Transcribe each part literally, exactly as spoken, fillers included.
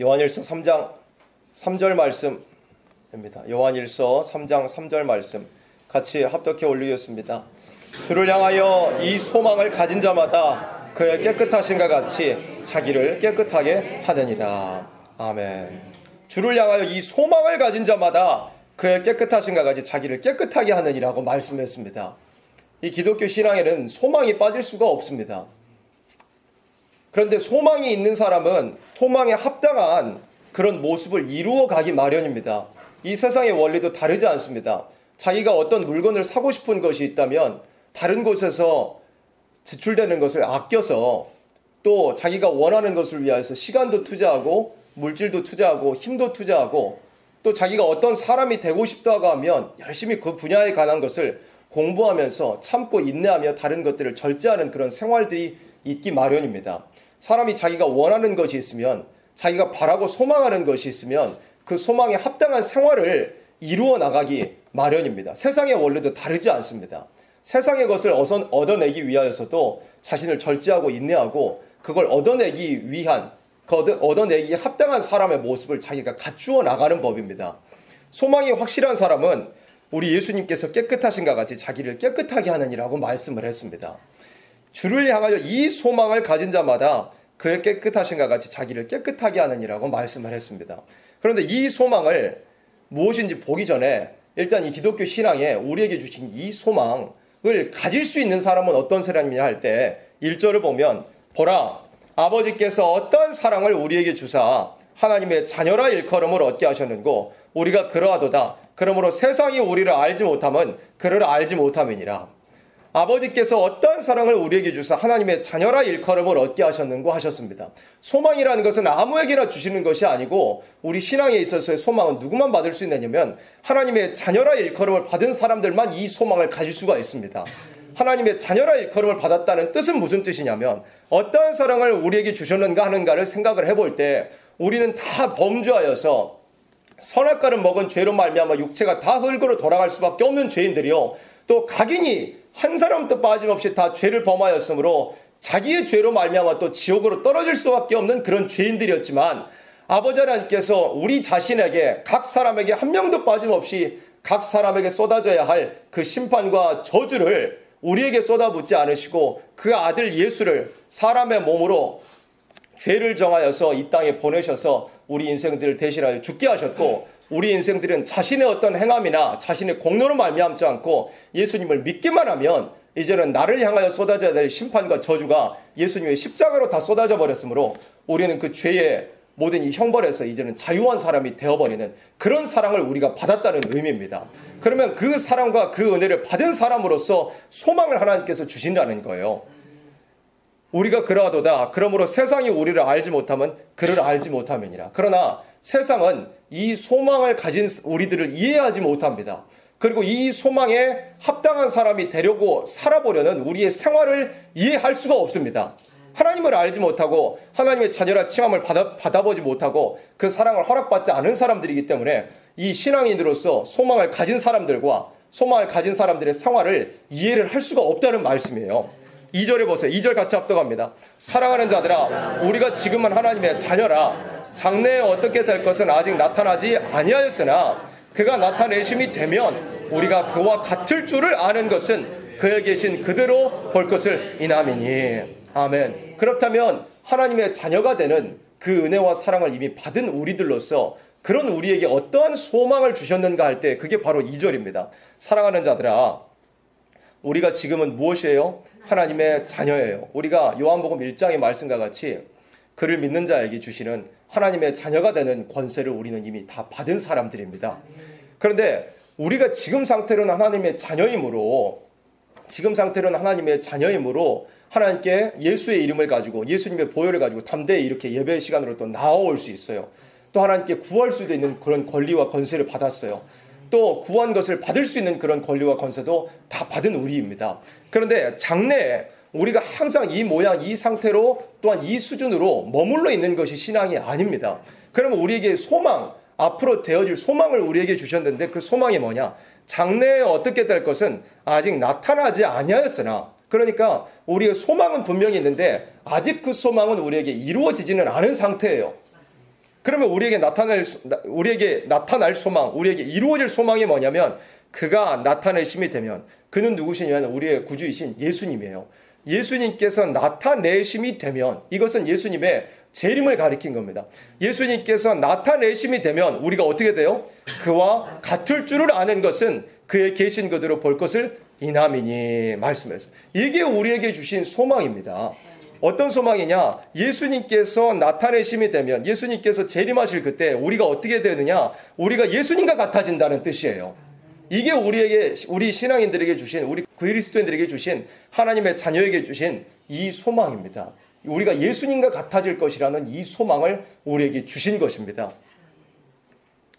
요한 일서 삼 장 삼 절 말씀입니다. 요한 일서 삼 장 삼 절 말씀 같이 합독해 올리겠습니다. 주를 향하여 이 소망을 가진 자마다 그의 깨끗하신가 같이 자기를 깨끗하게 하느니라. 아멘. 주를 향하여 이 소망을 가진 자마다 그의 깨끗하신가 같이 자기를 깨끗하게 하느니라고 말씀했습니다. 이 기독교 신앙에는 소망이 빠질 수가 없습니다. 그런데 소망이 있는 사람은 소망에 합당한 그런 모습을 이루어가기 마련입니다. 이 세상의 원리도 다르지 않습니다. 자기가 어떤 물건을 사고 싶은 것이 있다면 다른 곳에서 지출되는 것을 아껴서 또 자기가 원하는 것을 위해서 시간도 투자하고 물질도 투자하고 힘도 투자하고 또 자기가 어떤 사람이 되고 싶다고 하면 열심히 그 분야에 관한 것을 공부하면서 참고 인내하며 다른 것들을 절제하는 그런 생활들이 있기 마련입니다. 사람이 자기가 원하는 것이 있으면 자기가 바라고 소망하는 것이 있으면 그 소망에 합당한 생활을 이루어 나가기 마련입니다. 세상의 원리도 다르지 않습니다. 세상의 것을 얻어내기 위하여서도 자신을 절제하고 인내하고 그걸 얻어내기 위한, 얻어내기에 합당한 사람의 모습을 자기가 갖추어 나가는 법입니다. 소망이 확실한 사람은 우리 예수님께서 깨끗하신가 같이 자기를 깨끗하게 하느니라고 말씀을 했습니다. 주를 향하여 이 소망을 가진 자마다 그의 깨끗하신가 같이 자기를 깨끗하게 하느니라고 말씀을 했습니다. 그런데 이 소망을 무엇인지 보기 전에 일단 이 기독교 신앙에 우리에게 주신 이 소망을 가질 수 있는 사람은 어떤 사람이냐 할 때 일 절을 보면 보라 아버지께서 어떤 사랑을 우리에게 주사 하나님의 자녀라 일컬음을 얻게 하셨는고 우리가 그러하도다. 그러므로 세상이 우리를 알지 못함은 그를 알지 못함이니라. 아버지께서 어떤 사랑을 우리에게 주사 하나님의 자녀라 일컬음을 얻게 하셨는고 하셨습니다. 소망이라는 것은 아무에게나 주시는 것이 아니고 우리 신앙에 있어서의 소망은 누구만 받을 수 있느냐면 하나님의 자녀라 일컬음을 받은 사람들만 이 소망을 가질 수가 있습니다. 하나님의 자녀라 일컬음을 받았다는 뜻은 무슨 뜻이냐면 어떤 사랑을 우리에게 주셨는가 하는가를 생각을 해볼 때 우리는 다 범죄하여서 선악과를 먹은 죄로 말미암아 육체가 다 흙으로 돌아갈 수밖에 없는 죄인들이요 또 각인이 한 사람도 빠짐없이 다 죄를 범하였으므로 자기의 죄로 말미암아 또 지옥으로 떨어질 수밖에 없는 그런 죄인들이었지만 아버지 하나님께서 우리 자신에게 각 사람에게 한 명도 빠짐없이 각 사람에게 쏟아져야 할 그 심판과 저주를 우리에게 쏟아붓지 않으시고 그 아들 예수를 사람의 몸으로 죄를 정하여서 이 땅에 보내셔서 우리 인생들을 대신하여 죽게 하셨고 우리 인생들은 자신의 어떤 행함이나 자신의 공로로 말미암지 않고 예수님을 믿기만 하면 이제는 나를 향하여 쏟아져야 될 심판과 저주가 예수님의 십자가로 다 쏟아져 버렸으므로 우리는 그 죄의 모든 이 형벌에서 이제는 자유한 사람이 되어버리는 그런 사랑을 우리가 받았다는 의미입니다. 그러면 그 사랑과 그 은혜를 받은 사람으로서 소망을 하나님께서 주신다는 거예요. 우리가 그러하도다. 그러므로 세상이 우리를 알지 못하면 그를 알지 못함이니라. 그러나 세상은 이 소망을 가진 우리들을 이해하지 못합니다. 그리고 이 소망에 합당한 사람이 되려고 살아보려는 우리의 생활을 이해할 수가 없습니다. 하나님을 알지 못하고 하나님의 자녀라 칭함을 받아, 받아보지 못하고 그 사랑을 허락받지 않은 사람들이기 때문에 이 신앙인으로서 소망을 가진 사람들과 소망을 가진 사람들의 생활을 이해를 할 수가 없다는 말씀이에요. 이 절에 보세요. 이 절 같이 합독합니다. 사랑하는 자들아 우리가 지금은 하나님의 자녀라 장래에 어떻게 될 것은 아직 나타나지 아니하였으나 그가 나타내심이 되면 우리가 그와 같을 줄을 아는 것은 그에 계신 그대로 볼 것을 인함이니. 아멘. 그렇다면 하나님의 자녀가 되는 그 은혜와 사랑을 이미 받은 우리들로서 그런 우리에게 어떠한 소망을 주셨는가 할 때 그게 바로 이 절입니다. 사랑하는 자들아 우리가 지금은 무엇이에요? 하나님의 자녀예요. 우리가 요한복음 일 장의 말씀과 같이 그를 믿는 자에게 주시는 하나님의 자녀가 되는 권세를 우리는 이미 다 받은 사람들입니다. 그런데 우리가 지금 상태로는 하나님의 자녀이므로 지금 상태로는 하나님의 자녀이므로 하나님께 예수의 이름을 가지고 예수님의 보혈을 가지고 담대히 이렇게 예배의 시간으로 또 나아올 수 있어요. 또 하나님께 구할 수도 있는 그런 권리와 권세를 받았어요. 또 구한 것을 받을 수 있는 그런 권리와 권세도 다 받은 우리입니다. 그런데 장래에 우리가 항상 이 모양, 이 상태로 또한 이 수준으로 머물러 있는 것이 신앙이 아닙니다. 그러면 우리에게 소망, 앞으로 되어질 소망을 우리에게 주셨는데 그 소망이 뭐냐? 장래에 어떻게 될 것은 아직 나타나지 아니하였으나 그러니까 우리의 소망은 분명히 있는데 아직 그 소망은 우리에게 이루어지지는 않은 상태예요. 그러면 우리에게 나타날, 우리에게 나타날 소망, 우리에게 이루어질 소망이 뭐냐면 그가 나타낼 힘이 되면, 그는 누구시냐면 우리의 구주이신 예수님이에요. 예수님께서 나타내심이 되면, 이것은 예수님의 재림을 가리킨 겁니다. 예수님께서 나타내심이 되면 우리가 어떻게 돼요? 그와 같을 줄을 아는 것은 그의 계신 그대로 볼 것을 이남이니 말씀했어요. 이게 우리에게 주신 소망입니다. 어떤 소망이냐? 예수님께서 나타내심이 되면, 예수님께서 재림하실 그때 우리가 어떻게 되느냐? 우리가 예수님과 같아진다는 뜻이에요. 이게 우리에게, 우리 신앙인들에게 주신, 우리 그리스도인들에게 주신, 하나님의 자녀에게 주신 이 소망입니다. 우리가 예수님과 같아질 것이라는 이 소망을 우리에게 주신 것입니다.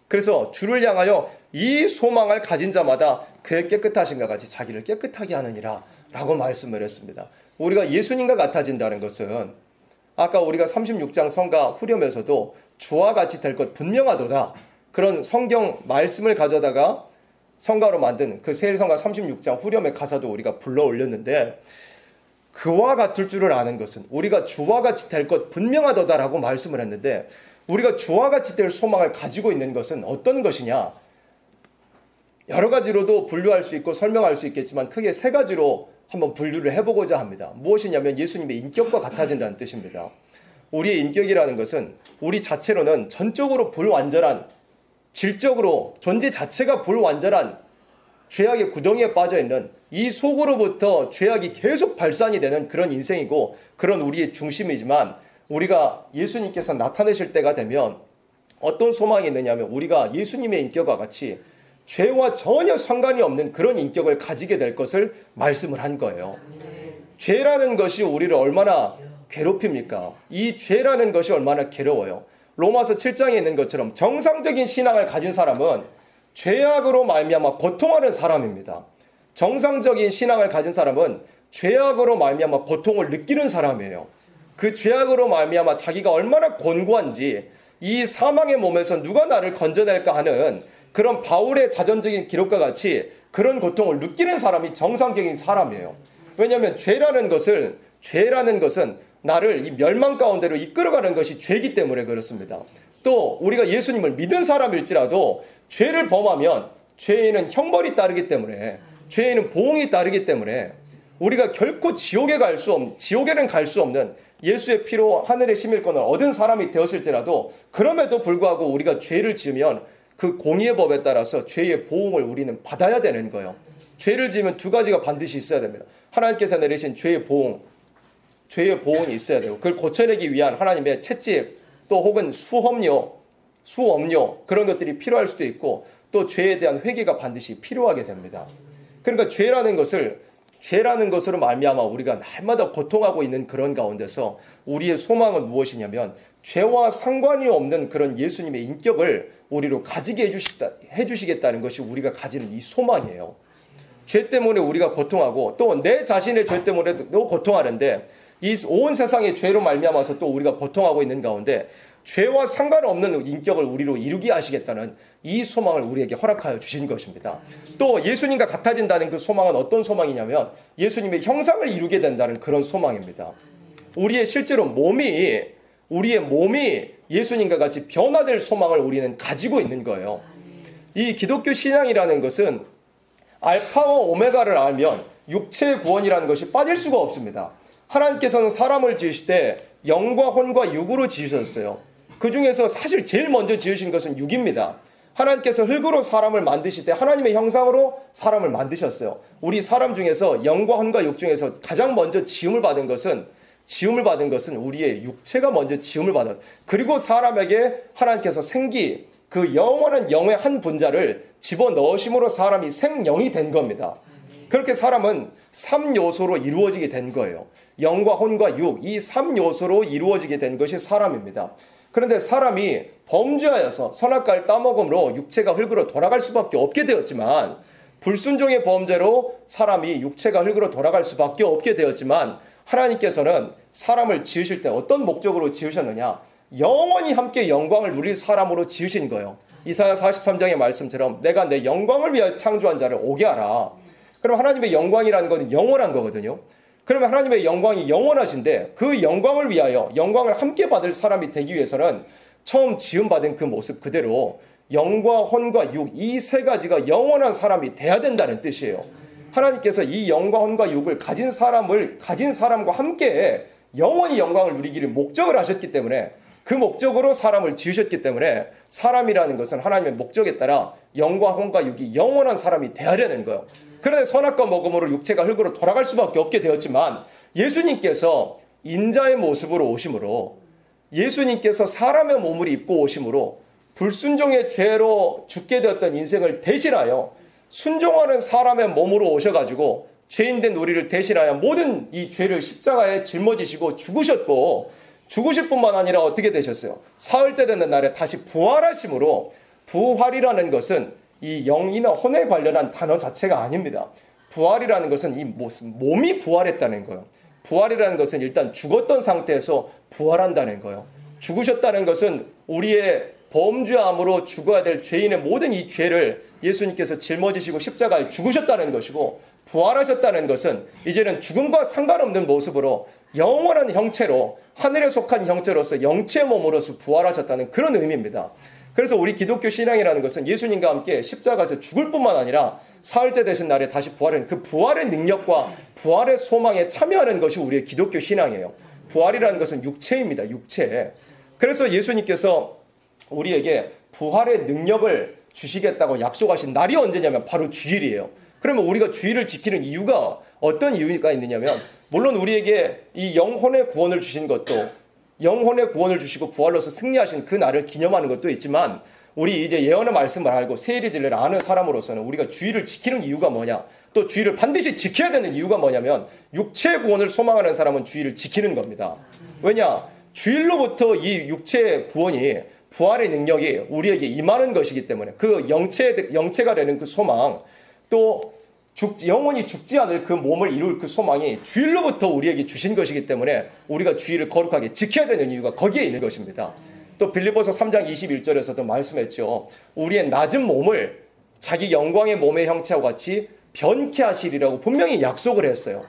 그래서 주를 향하여 이 소망을 가진 자마다 그의 깨끗하심과 같이 자기를 깨끗하게 하느니라 라고 말씀을 했습니다. 우리가 예수님과 같아진다는 것은 아까 우리가 삼십육 장 성가 후렴에서도 주와 같이 될 것 분명하도다, 그런 성경 말씀을 가져다가 성가로 만든 그 세일성가 삼십육 장 후렴의 가사도 우리가 불러 올렸는데, 그와 같을 줄을 아는 것은 우리가 주와 같이 될 것 분명하다라고 말씀을 했는데, 우리가 주와 같이 될 소망을 가지고 있는 것은 어떤 것이냐? 여러 가지로도 분류할 수 있고 설명할 수 있겠지만 크게 세 가지로 한번 분류를 해보고자 합니다. 무엇이냐면 예수님의 인격과 같아진다는 뜻입니다. 우리의 인격이라는 것은 우리 자체로는 전적으로 불완전한, 질적으로 존재 자체가 불완전한 죄악의 구덩이에 빠져있는, 이 속으로부터 죄악이 계속 발산이 되는 그런 인생이고 그런 우리의 중심이지만, 우리가 예수님께서 나타내실 때가 되면 어떤 소망이 있느냐면 우리가 예수님의 인격과 같이 죄와 전혀 상관이 없는 그런 인격을 가지게 될 것을 말씀을 한 거예요. 죄라는 것이 우리를 얼마나 괴롭힙니까? 이 죄라는 것이 얼마나 괴로워요. 로마서 칠 장에 있는 것처럼 정상적인 신앙을 가진 사람은 죄악으로 말미암아 고통하는 사람입니다. 정상적인 신앙을 가진 사람은 죄악으로 말미암아 고통을 느끼는 사람이에요. 그 죄악으로 말미암아 자기가 얼마나 곤고한지, 이 사망의 몸에서 누가 나를 건져낼까 하는 그런 바울의 자전적인 기록과 같이 그런 고통을 느끼는 사람이 정상적인 사람이에요. 왜냐하면 죄라는 것을, 죄라는 것은 나를 이 멸망 가운데로 이끌어가는 것이 죄이기 때문에 그렇습니다. 또 우리가 예수님을 믿은 사람일지라도 죄를 범하면 죄에는 형벌이 따르기 때문에, 죄에는 보응이 따르기 때문에 우리가 결코 지옥에 갈 수 없는, 지옥에는 갈 수 없는 예수의 피로 하늘의 시민권을 얻은 사람이 되었을지라도, 그럼에도 불구하고 우리가 죄를 지으면 그 공의의 법에 따라서 죄의 보응을 우리는 받아야 되는 거예요. 죄를 지으면 두 가지가 반드시 있어야 됩니다. 하나님께서 내리신 죄의 보응, 죄의 보응이 있어야 되고, 그걸 고쳐내기 위한 하나님의 채찍, 또 혹은 수험료, 수업료, 그런 것들이 필요할 수도 있고, 또 죄에 대한 회개가 반드시 필요하게 됩니다. 그러니까 죄라는 것을, 죄라는 것으로 말미암아 우리가 날마다 고통하고 있는 그런 가운데서 우리의 소망은 무엇이냐면 죄와 상관이 없는 그런 예수님의 인격을 우리로 가지게 해주시다, 해주시겠다는 것이 우리가 가지는 이 소망이에요. 죄 때문에 우리가 고통하고 또 내 자신의 죄 때문에도 고통하는데, 이 온 세상의 죄로 말미암아서 또 우리가 고통하고 있는 가운데 죄와 상관없는 인격을 우리로 이루게 하시겠다는 이 소망을 우리에게 허락하여 주신 것입니다. 또 예수님과 같아진다는 그 소망은 어떤 소망이냐면 예수님의 형상을 이루게 된다는 그런 소망입니다. 우리의 실제로 몸이, 우리의 몸이 예수님과 같이 변화될 소망을 우리는 가지고 있는 거예요. 이 기독교 신앙이라는 것은 알파와 오메가를 알면 육체의 구원이라는 것이 빠질 수가 없습니다. 하나님께서는 사람을 지으실 때 영과 혼과 육으로 지으셨어요. 그 중에서 사실 제일 먼저 지으신 것은 육입니다. 하나님께서 흙으로 사람을 만드실 때 하나님의 형상으로 사람을 만드셨어요. 우리 사람 중에서 영과 혼과 육 중에서 가장 먼저 지음을 받은 것은, 지음을 받은 것은 우리의 육체가 먼저 지음을 받았어요. 그리고 사람에게 하나님께서 생기, 그 영원한 영의 한 분자를 집어넣으심으로 사람이 생영이 된 겁니다. 그렇게 사람은 삼 요소로 이루어지게 된 거예요. 영과 혼과 육, 이 삼 요소로 이루어지게 된 것이 사람입니다. 그런데 사람이 범죄하여서 선악과를 따먹음으로 육체가 흙으로 돌아갈 수밖에 없게 되었지만, 불순종의 범죄로 사람이 육체가 흙으로 돌아갈 수밖에 없게 되었지만, 하나님께서는 사람을 지으실 때 어떤 목적으로 지으셨느냐? 영원히 함께 영광을 누릴 사람으로 지으신 거예요. 이사야 사십삼 장의 말씀처럼 내가 내 영광을 위하여 창조한 자를 오게 하라. 그럼 하나님의 영광이라는 것은 영원한 거거든요. 그러면 하나님의 영광이 영원하신데, 그 영광을 위하여 영광을 함께 받을 사람이 되기 위해서는 처음 지음받은 그 모습 그대로 영과 혼과 육 이 세 가지가 영원한 사람이 돼야 된다는 뜻이에요. 하나님께서 이 영과 혼과 육을 가진 사람을 가진 사람과 함께 영원히 영광을 누리기를 목적을 하셨기 때문에, 그 목적으로 사람을 지으셨기 때문에 사람이라는 것은 하나님의 목적에 따라 영과 혼과 육이 영원한 사람이 돼야 되는 거예요. 그런데 선악과 먹음으로 육체가 흙으로 돌아갈 수밖에 없게 되었지만, 예수님께서 인자의 모습으로 오심으로, 예수님께서 사람의 몸을 입고 오심으로 불순종의 죄로 죽게 되었던 인생을 대신하여 순종하는 사람의 몸으로 오셔가지고 죄인된 우리를 대신하여 모든 이 죄를 십자가에 짊어지시고 죽으셨고, 죽으실 뿐만 아니라 어떻게 되셨어요? 사흘째 되는 날에 다시 부활하심으로, 부활이라는 것은 이 영이나 혼에 관련한 단어 자체가 아닙니다. 부활이라는 것은 이 모습, 몸이 부활했다는 거예요. 부활이라는 것은 일단 죽었던 상태에서 부활한다는 거예요. 죽으셨다는 것은 우리의 범죄함으로 죽어야 될 죄인의 모든 이 죄를 예수님께서 짊어지시고 십자가에 죽으셨다는 것이고, 부활하셨다는 것은 이제는 죽음과 상관없는 모습으로 영원한 형체로, 하늘에 속한 형체로서 영체 몸으로서 부활하셨다는 그런 의미입니다. 그래서 우리 기독교 신앙이라는 것은 예수님과 함께 십자가에서 죽을 뿐만 아니라 사흘째 되신 날에 다시 부활한 그 부활의 능력과 부활의 소망에 참여하는 것이 우리의 기독교 신앙이에요. 부활이라는 것은 육체입니다. 육체. 그래서 예수님께서 우리에게 부활의 능력을 주시겠다고 약속하신 날이 언제냐면 바로 주일이에요. 그러면 우리가 주일을 지키는 이유가 어떤 이유가 있느냐면, 물론 우리에게 이 영혼의 구원을 주신 것도, 영혼의 구원을 주시고 부활로서 승리하신 그 날을 기념하는 것도 있지만, 우리 이제 예언의 말씀을 알고 세일의 진리를 아는 사람으로서는 우리가 주일을 지키는 이유가 뭐냐, 또 주일을 반드시 지켜야 되는 이유가 뭐냐면, 육체의 구원을 소망하는 사람은 주일을 지키는 겁니다. 왜냐? 주일로부터 이 육체의 구원이, 부활의 능력이 우리에게 임하는 것이기 때문에, 그 영체, 영체가 되는 그 소망, 또 죽지, 영원히 죽지 않을 그 몸을 이룰 그 소망이 주일로부터 우리에게 주신 것이기 때문에 우리가 주일을 거룩하게 지켜야 되는 이유가 거기에 있는 것입니다. 또 빌립보서 삼 장 이십일 절에서도 말씀했죠. 우리의 낮은 몸을 자기 영광의 몸의 형체와 같이 변케 하시리라고 분명히 약속을 했어요.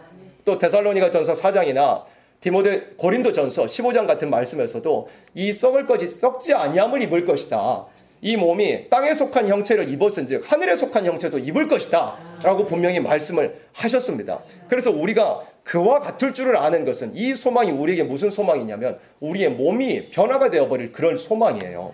또 데살로니가전서 사 장이나 디모데 고린도전서 십오 장 같은 말씀에서도 이 썩을 것이 썩지 아니함을 입을 것이다. 이 몸이 땅에 속한 형체를 입었은즉 하늘에 속한 형체도 입을 것이다 라고 분명히 말씀을 하셨습니다. 그래서 우리가 그와 같을 줄을 아는 것은, 이 소망이 우리에게 무슨 소망이냐면 우리의 몸이 변화가 되어버릴 그런 소망이에요.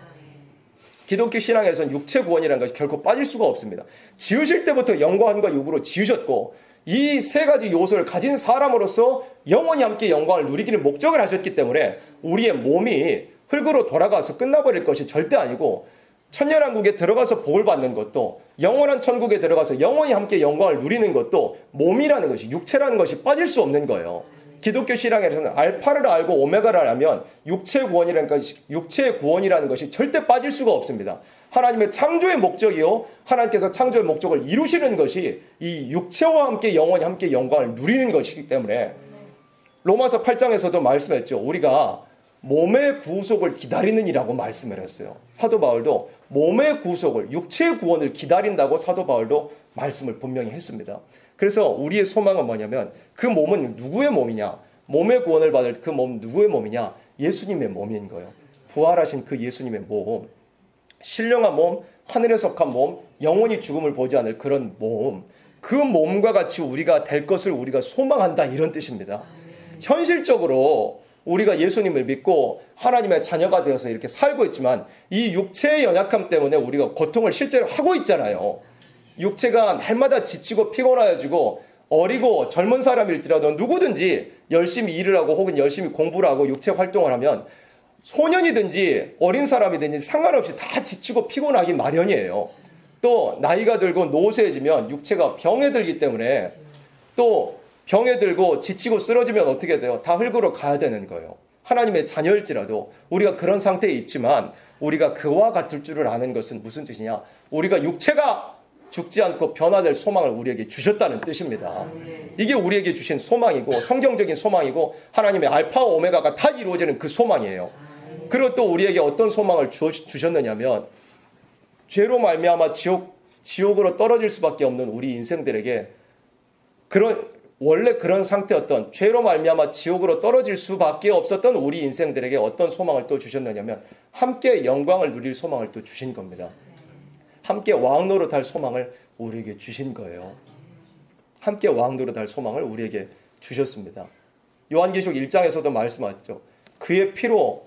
기독교 신앙에서는 육체 구원이라는 것이 결코 빠질 수가 없습니다. 지으실 때부터 영과 혼과 육으로 지으셨고, 이 세 가지 요소를 가진 사람으로서 영원히 함께 영광을 누리기를 목적을 하셨기 때문에 우리의 몸이 흙으로 돌아가서 끝나버릴 것이 절대 아니고, 천년왕국에 들어가서 복을 받는 것도, 영원한 천국에 들어가서 영원히 함께 영광을 누리는 것도 몸이라는 것이, 육체라는 것이 빠질 수 없는 거예요. 기독교 신앙에서는 알파를 알고 오메가를 알면 육체의 구원이라는 것이, 육체의 구원이라는 것이 절대 빠질 수가 없습니다. 하나님의 창조의 목적이요, 하나님께서 창조의 목적을 이루시는 것이 이 육체와 함께 영원히 함께 영광을 누리는 것이기 때문에, 로마서 팔 장에서도 말씀했죠. 우리가 몸의 구속을 기다리는 이라고 말씀을 했어요. 사도 바울도 몸의 구속을, 육체의 구원을 기다린다고 사도 바울도 말씀을 분명히 했습니다. 그래서 우리의 소망은 뭐냐면, 그 몸은 누구의 몸이냐, 몸의 구원을 받을 그 몸 누구의 몸이냐, 예수님의 몸인 거예요. 부활하신 그 예수님의 몸, 신령한 몸, 하늘에 속한 몸, 영원히 죽음을 보지 않을 그런 몸, 그 몸과 같이 우리가 될 것을 우리가 소망한다, 이런 뜻입니다. 현실적으로 우리가 예수님을 믿고 하나님의 자녀가 되어서 이렇게 살고 있지만, 이 육체의 연약함 때문에 우리가 고통을 실제로 하고 있잖아요. 육체가 날마다 지치고 피곤해지고, 어리고 젊은 사람일지라도 누구든지 열심히 일을 하고 혹은 열심히 공부를 하고 육체 활동을 하면 소년이든지 어린 사람이든지 상관없이 다 지치고 피곤하기 마련이에요. 또 나이가 들고 노쇠해지면 육체가 병에 들기 때문에, 또 병에 들고 지치고 쓰러지면 어떻게 돼요? 다 흙으로 가야 되는 거예요. 하나님의 자녀일지라도 우리가 그런 상태에 있지만, 우리가 그와 같을 줄을 아는 것은 무슨 뜻이냐? 우리가 육체가 죽지 않고 변화될 소망을 우리에게 주셨다는 뜻입니다. 이게 우리에게 주신 소망이고, 성경적인 소망이고, 하나님의 알파와 오메가가 다 이루어지는 그 소망이에요. 그리고 또 우리에게 어떤 소망을 주셨느냐면, 죄로 말미암아 지옥, 지옥으로 떨어질 수밖에 없는 우리 인생들에게 그런 원래 그런 상태였던 죄로 말미암아 지옥으로 떨어질 수밖에 없었던 우리 인생들에게 어떤 소망을 또 주셨느냐면 함께 영광을 누릴 소망을 또 주신 겁니다. 함께 왕 노릇할 소망을 우리에게 주신 거예요. 함께 왕 노릇할 소망을 우리에게 주셨습니다. 요한계시록 일 장에서도 말씀하셨죠. 그의 피로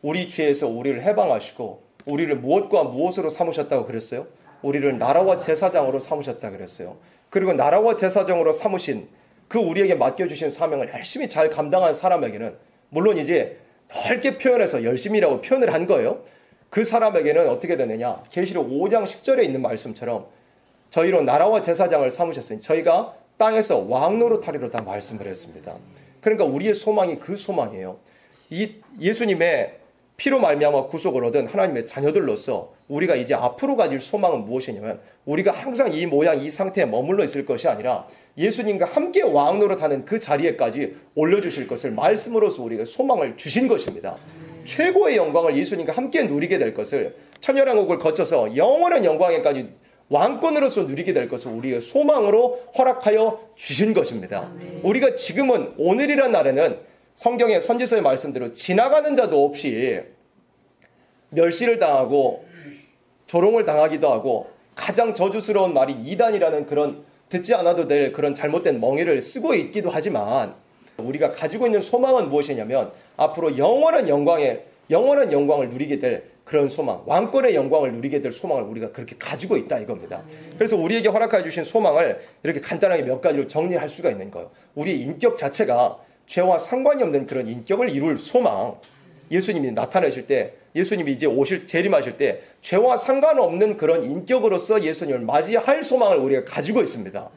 우리 죄에서 우리를 해방하시고 우리를 무엇과 무엇으로 삼으셨다고 그랬어요? 우리를 나라와 제사장으로 삼으셨다고 그랬어요. 그리고 나라와 제사장으로 삼으신 그 우리에게 맡겨주신 사명을 열심히 잘 감당한 사람에게는 물론 이제 넓게 표현해서 열심히라고 표현을 한 거예요. 그 사람에게는 어떻게 되느냐. 계시록 오 장 십 절에 있는 말씀처럼 저희로 나라와 제사장을 삼으셨으니 저희가 땅에서 왕노릇하리로 다 말씀을 했습니다. 그러니까 우리의 소망이 그 소망이에요. 이 예수님의 피로 말미암아 구속을 얻은 하나님의 자녀들로서 우리가 이제 앞으로 가질 소망은 무엇이냐면 우리가 항상 이 모양 이 상태에 머물러 있을 것이 아니라 예수님과 함께 왕노릇하는 그 자리에까지 올려주실 것을 말씀으로써 우리가 소망을 주신 것입니다. 최고의 영광을 예수님과 함께 누리게 될 것을 천년왕국을 거쳐서 영원한 영광에까지 왕권으로서 누리게 될 것을 우리의 소망으로 허락하여 주신 것입니다. 우리가 지금은 오늘이란 날에는 성경의 선지서의 말씀대로 지나가는 자도 없이 멸시를 당하고 조롱을 당하기도 하고 가장 저주스러운 말이 이단이라는 그런 듣지 않아도 될 그런 잘못된 멍에를 쓰고 있기도 하지만 우리가 가지고 있는 소망은 무엇이냐면 앞으로 영원한 영광에 영원한 영광을 누리게 될 그런 소망, 왕권의 영광을 누리게 될 소망을 우리가 그렇게 가지고 있다 이겁니다. 그래서 우리에게 허락해 주신 소망을 이렇게 간단하게 몇 가지로 정리할 수가 있는 거예요. 우리의 인격 자체가 죄와 상관이 없는 그런 인격을 이룰 소망. 예수님이 나타나실 때, 예수님이 이제 오실 재림하실 때 죄와 상관없는 그런 인격으로서 예수님을 맞이할 소망을 우리가 가지고 있습니다.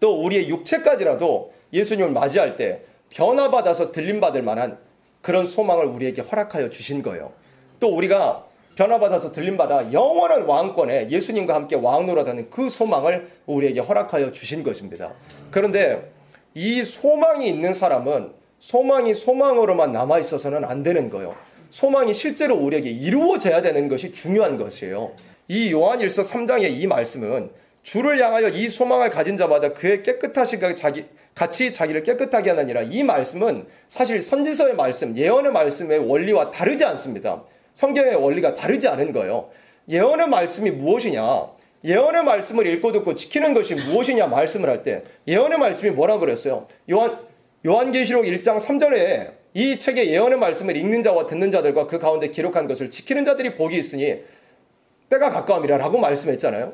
또 우리의 육체까지라도 예수님을 맞이할 때 변화받아서 들림받을 만한 그런 소망을 우리에게 허락하여 주신 거예요. 또 우리가 변화받아서 들림받아 영원한 왕권에 예수님과 함께 왕노릇하는 그 소망을 우리에게 허락하여 주신 것입니다. 그런데 이 소망이 있는 사람은 소망이 소망으로만 남아있어서는 안 되는 거예요. 소망이 실제로 우리에게 이루어져야 되는 것이 중요한 것이에요. 이 요한 일서 삼 장의 이 말씀은 주를 향하여 이 소망을 가진 자마다 그의 깨끗하시가 자기, 같이 자기를 깨끗하게 하느니라. 이 말씀은 사실 선지서의 말씀, 예언의 말씀의 원리와 다르지 않습니다. 성경의 원리가 다르지 않은 거예요. 예언의 말씀이 무엇이냐. 예언의 말씀을 읽고 듣고 지키는 것이 무엇이냐 말씀을 할 때 예언의 말씀이 뭐라고 그랬어요? 요한, 요한계시록 일 장 삼 절에 이 책의 예언의 말씀을 읽는 자와 듣는 자들과 그 가운데 기록한 것을 지키는 자들이 복이 있으니 때가 가까움이라 라고 말씀했잖아요.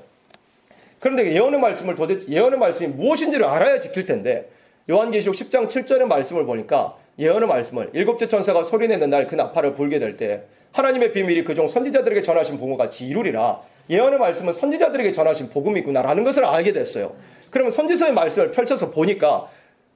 그런데 예언의 말씀을 도대체 예언의 말씀이 무엇인지를 알아야 지킬 텐데 요한계시록 십 장 칠 절의 말씀을 보니까 예언의 말씀을 일곱째 천사가 소리내는 날 그 나팔을 불게 될 때 하나님의 비밀이 그중 선지자들에게 전하신 복음과 같이 이루리라. 예언의 말씀은 선지자들에게 전하신 복음이구나라는 것을 알게 됐어요. 그러면 선지서의 말씀을 펼쳐서 보니까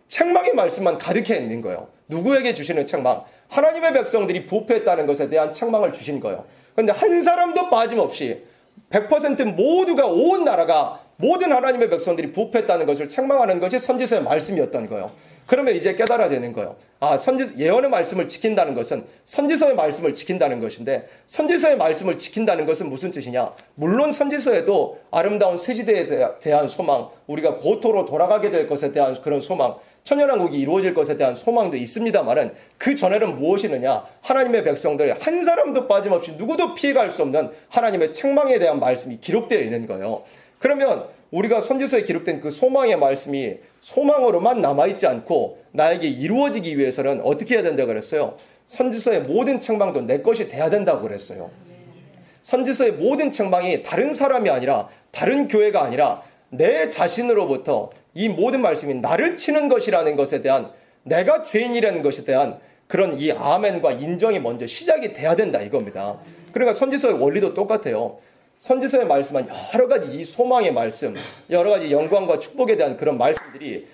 책망의 말씀만 가득해 있는 거예요. 누구에게 주시는 책망? 하나님의 백성들이 부패했다는 것에 대한 책망을 주신 거예요. 그런데 한 사람도 빠짐없이 백 퍼센트 모두가 온 나라가 모든 하나님의 백성들이 부패했다는 것을 책망하는 것이 선지서의 말씀이었던 거예요. 그러면 이제 깨달아지는 거예요. 아, 선지, 예언의 말씀을 지킨다는 것은 선지서의 말씀을 지킨다는 것인데 선지서의 말씀을 지킨다는 것은 무슨 뜻이냐. 물론 선지서에도 아름다운 새시대에 대한 소망, 우리가 고토로 돌아가게 될 것에 대한 그런 소망, 천년왕국이 이루어질 것에 대한 소망도 있습니다만은 그 전에는 무엇이느냐. 하나님의 백성들 한 사람도 빠짐없이 누구도 피해갈 수 없는 하나님의 책망에 대한 말씀이 기록되어 있는 거예요. 그러면 우리가 선지서에 기록된 그 소망의 말씀이 소망으로만 남아있지 않고 나에게 이루어지기 위해서는 어떻게 해야 된다고 그랬어요? 선지서의 모든 책망도 내 것이 돼야 된다고 그랬어요. 선지서의 모든 책망이 다른 사람이 아니라 다른 교회가 아니라 내 자신으로부터 이 모든 말씀이 나를 치는 것이라는 것에 대한 내가 죄인이라는 것에 대한 그런 이 아멘과 인정이 먼저 시작이 돼야 된다 이겁니다. 그러니까 선지서의 원리도 똑같아요. 선지서의 말씀은 여러 가지 이 소망의 말씀, 여러 가지 영광과 축복에 대한 그런 말씀들이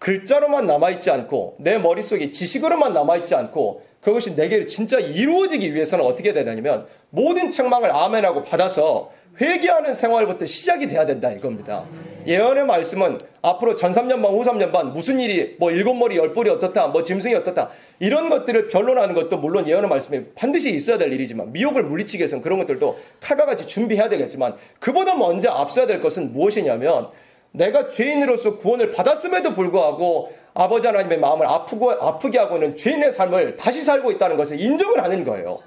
글자로만 남아있지 않고 내 머릿속에 지식으로만 남아있지 않고 그것이 내게 진짜 이루어지기 위해서는 어떻게 되냐면 모든 책망을 아멘하고 받아서 회개하는 생활부터 시작이 돼야 된다 이겁니다. 예언의 말씀은 앞으로 전 삼 년 반, 후 삼 년 반 무슨 일이 뭐 일곱 머리 열 뿔이 어떻다, 뭐 짐승이 어떻다 이런 것들을 변론하는 것도 물론 예언의 말씀에 반드시 있어야 될 일이지만 미혹을 물리치기 위해서는 그런 것들도 칼과 같이 준비해야 되겠지만 그보다 먼저 앞서야 될 것은 무엇이냐면 내가 죄인으로서 구원을 받았음에도 불구하고 아버지 하나님의 마음을 아프고, 아프게 하고 있는 죄인의 삶을 다시 살고 있다는 것을 인정을 하는 거예요.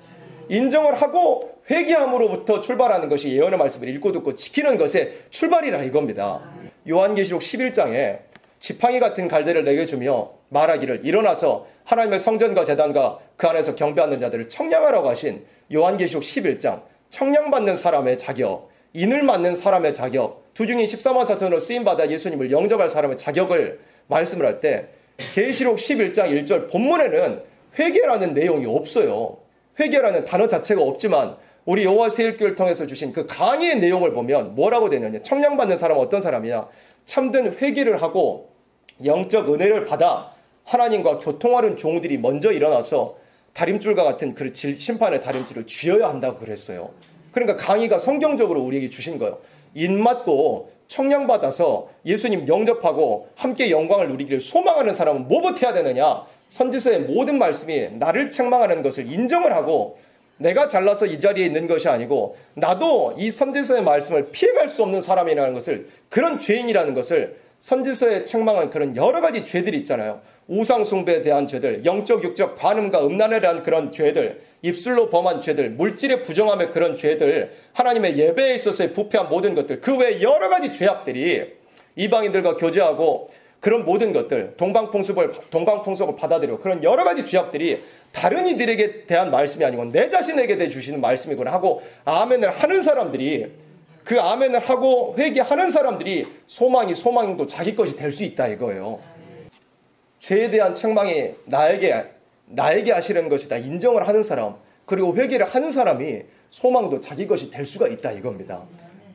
인정을 하고 회개함으로부터 출발하는 것이 예언의 말씀을 읽고 듣고 지키는 것의 출발이라 이겁니다. 요한계시록 십일 장에 지팡이 같은 갈대를 내게 주며 말하기를 일어나서 하나님의 성전과 제단과 그 안에서 경배하는 자들을 청량하라고 하신 요한계시록 십일 장, 청량받는 사람의 자격, 인을 맞는 사람의 자격, 두중이 십사만 사천으로 쓰임받아 예수님을 영접할 사람의 자격을 말씀을 할 때 계시록 십일 장 일 절 본문에는 회개라는 내용이 없어요. 회개라는 단어 자체가 없지만 우리 여호와 세일교를 통해서 주신 그 강의의 내용을 보면 뭐라고 되느냐, 청량받는 사람은 어떤 사람이냐, 참된 회개를 하고 영적 은혜를 받아 하나님과 교통하는 종들이 먼저 일어나서 다림줄과 같은 그 심판의 다림줄을 쥐어야 한다고 그랬어요. 그러니까 강의가 성경적으로 우리에게 주신 거예요. 인 맞고 청량받아서 예수님 영접하고 함께 영광을 누리기를 소망하는 사람은 뭐부터 해야 되느냐, 선지서의 모든 말씀이 나를 책망하는 것을 인정을 하고 내가 잘나서 이 자리에 있는 것이 아니고 나도 이 선지서의 말씀을 피해갈 수 없는 사람이라는 것을, 그런 죄인이라는 것을 선지서에 책망한 그런 여러 가지 죄들이 있잖아요. 우상 숭배에 대한 죄들, 영적 육적 관음과 음란에 대한 그런 죄들, 입술로 범한 죄들, 물질의 부정함의 그런 죄들, 하나님의 예배에 있어서의 부패한 모든 것들, 그 외 여러 가지 죄악들이 이방인들과 교제하고 그런 모든 것들, 동방풍습을, 동방풍속을 받아들여 그런 여러 가지 죄악들이 다른 이들에게 대한 말씀이 아니고 내 자신에게 대해 주시는 말씀이구나 하고 아멘을 하는 사람들이, 그 아멘을 하고 회개하는 사람들이 소망이 소망도 자기 것이 될 수 있다 이거예요. 죄에 대한 책망이 나에게 나에게 하시는 것이다 인정을 하는 사람, 그리고 회개를 하는 사람이 소망도 자기 것이 될 수가 있다 이겁니다.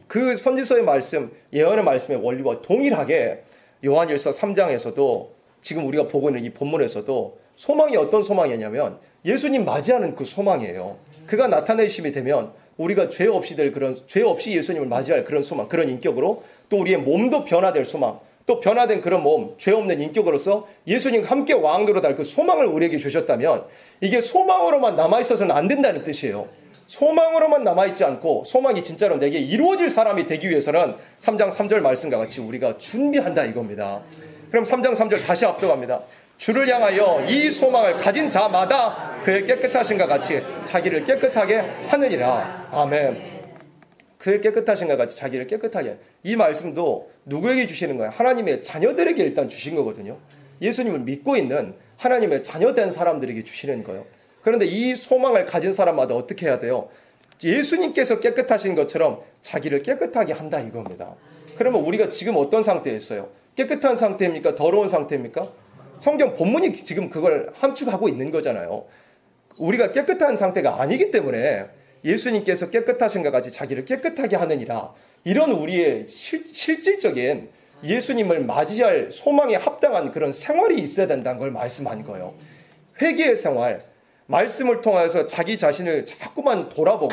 그 선지서의 말씀, 예언의 말씀의 원리와 동일하게 요한 일서 삼 장에서도 지금 우리가 보고 있는 이 본문에서도 소망이 어떤 소망이냐면 예수님 맞이하는 그 소망이에요. 그가 나타내심이 되면 우리가 죄 없이 될 그런, 죄 없이 예수님을 맞이할 그런 소망, 그런 인격으로, 또 우리의 몸도 변화될 소망, 또 변화된 그런 몸, 죄 없는 인격으로서 예수님과 함께 왕으로 달 그 소망을 우리에게 주셨다면 이게 소망으로만 남아있어서는 안 된다는 뜻이에요. 소망으로만 남아있지 않고 소망이 진짜로 내게 이루어질 사람이 되기 위해서는 삼 장 삼 절 말씀과 같이 우리가 준비한다 이겁니다. 그럼 삼 장 삼 절 다시 앞서갑니다. 주를 향하여 이 소망을 가진 자마다 그의 깨끗하심과 같이 자기를 깨끗하게 하느니라. 아멘. 그의 깨끗하심과 같이 자기를 깨끗하게. 이 말씀도 누구에게 주시는 거예요? 하나님의 자녀들에게 일단 주신 거거든요. 예수님을 믿고 있는 하나님의 자녀된 사람들에게 주시는 거예요. 그런데 이 소망을 가진 사람마다 어떻게 해야 돼요? 예수님께서 깨끗하신 것처럼 자기를 깨끗하게 한다 이겁니다. 그러면 우리가 지금 어떤 상태에 있어요? 깨끗한 상태입니까? 더러운 상태입니까? 성경 본문이 지금 그걸 함축하고 있는 거잖아요. 우리가 깨끗한 상태가 아니기 때문에 예수님께서 깨끗하신 것 같이 자기를 깨끗하게 하느니라, 이런 우리의 실, 실질적인 예수님을 맞이할 소망에 합당한 그런 생활이 있어야 된다는 걸 말씀한 거예요. 회개의 생활, 말씀을 통해서 자기 자신을 자꾸만 돌아보고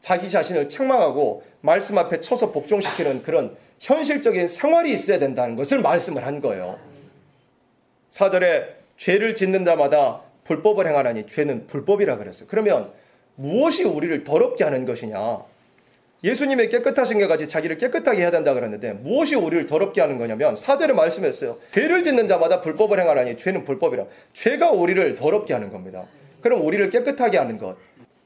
자기 자신을 책망하고 말씀 앞에 쳐서 복종시키는 그런 현실적인 생활이 있어야 된다는 것을 말씀을 한 거예요. 사 절에 죄를 짓는 자마다 불법을 행하라니 죄는 불법이라 그랬어요. 그러면 무엇이 우리를 더럽게 하는 것이냐? 예수님의 깨끗하신 것 같이 자기를 깨끗하게 해야 된다 그랬는데 무엇이 우리를 더럽게 하는 거냐면 사 절에 말씀했어요. 죄를 짓는 자마다 불법을 행하라니 죄는 불법이라. 죄가 우리를 더럽게 하는 겁니다. 그럼 우리를 깨끗하게 하는 것,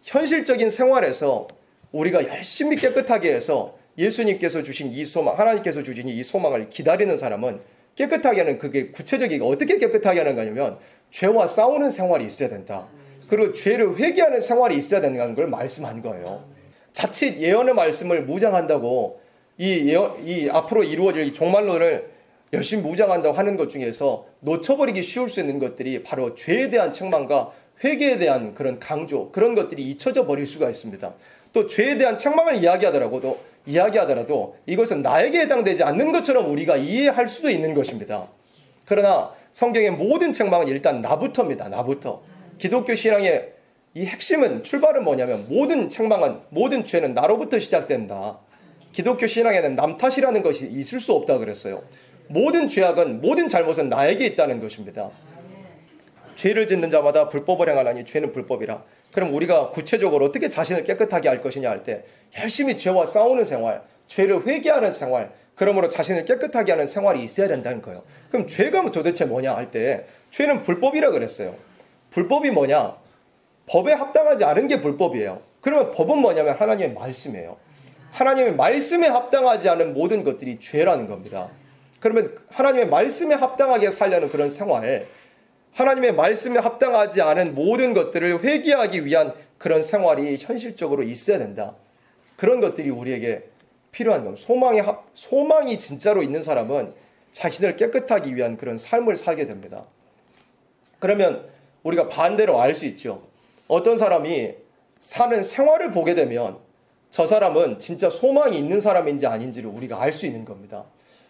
현실적인 생활에서 우리가 열심히 깨끗하게 해서 예수님께서 주신 이 소망, 하나님께서 주신 이 소망을 기다리는 사람은 깨끗하게 하는, 그게 구체적이고 어떻게 깨끗하게 하는 거냐면 죄와 싸우는 생활이 있어야 된다. 그리고 죄를 회개하는 생활이 있어야 된다는 걸 말씀한 거예요. 자칫 예언의 말씀을 무장한다고 이, 예언, 이 앞으로 이루어질 종말론을 열심히 무장한다고 하는 것 중에서 놓쳐버리기 쉬울 수 있는 것들이 바로 죄에 대한 책망과 회개에 대한 그런 강조, 그런 것들이 잊혀져 버릴 수가 있습니다. 또 죄에 대한 책망을 이야기하더라고도 이야기하더라도 이것은 나에게 해당되지 않는 것처럼 우리가 이해할 수도 있는 것입니다. 그러나 성경의 모든 책망은 일단 나부터입니다. 나부터. 기독교 신앙의 이 핵심은, 출발은 뭐냐면 모든 책망은, 모든 죄는 나로부터 시작된다. 기독교 신앙에는 남 탓이라는 것이 있을 수 없다 그랬어요. 모든 죄악은, 모든 잘못은 나에게 있다는 것입니다. 죄를 짓는 자마다 불법을 행하라니 죄는 불법이라. 그럼 우리가 구체적으로 어떻게 자신을 깨끗하게 할 것이냐 할 때 열심히 죄와 싸우는 생활, 죄를 회개하는 생활, 그러므로 자신을 깨끗하게 하는 생활이 있어야 된다는 거예요. 그럼 죄가 도대체 뭐냐 할 때 죄는 불법이라 그랬어요. 불법이 뭐냐? 법에 합당하지 않은 게 불법이에요. 그러면 법은 뭐냐면 하나님의 말씀이에요. 하나님의 말씀에 합당하지 않은 모든 것들이 죄라는 겁니다. 그러면 하나님의 말씀에 합당하게 살려는 그런 생활, 하나님의 말씀에 합당하지 않은 모든 것들을 회개하기 위한 그런 생활이 현실적으로 있어야 된다. 그런 것들이 우리에게 필요한 겁니다. 소망이, 소망이 진짜로 있는 사람은 자신을 깨끗하기 위한 그런 삶을 살게 됩니다. 그러면 우리가 반대로 알 수 있죠. 어떤 사람이 사는 생활을 보게 되면 저 사람은 진짜 소망이 있는 사람인지 아닌지를 우리가 알 수 있는 겁니다.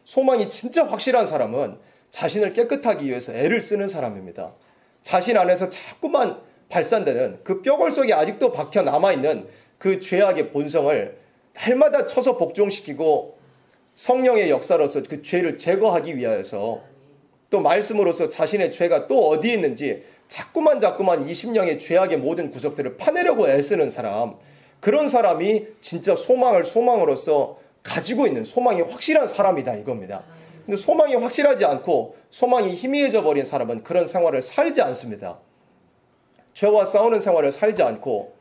소망이 진짜 확실한 사람은 자신을 깨끗하기 위해서 애를 쓰는 사람입니다. 자신 안에서 자꾸만 발산되는 그 뼈골속에 아직도 박혀 남아있는 그 죄악의 본성을 날마다 쳐서 복종시키고 성령의 역사로서 그 죄를 제거하기 위하여서 또 말씀으로서 자신의 죄가 또 어디에 있는지 자꾸만 자꾸만 이 심령의 죄악의 모든 구석들을 파내려고 애쓰는 사람, 그런 사람이 진짜 소망을 소망으로서 가지고 있는 소망이 확실한 사람이다 이겁니다. 근데 소망이 확실하지 않고 소망이 희미해져 버린 사람은 그런 생활을 살지 않습니다. 죄와 싸우는 생활을 살지 않고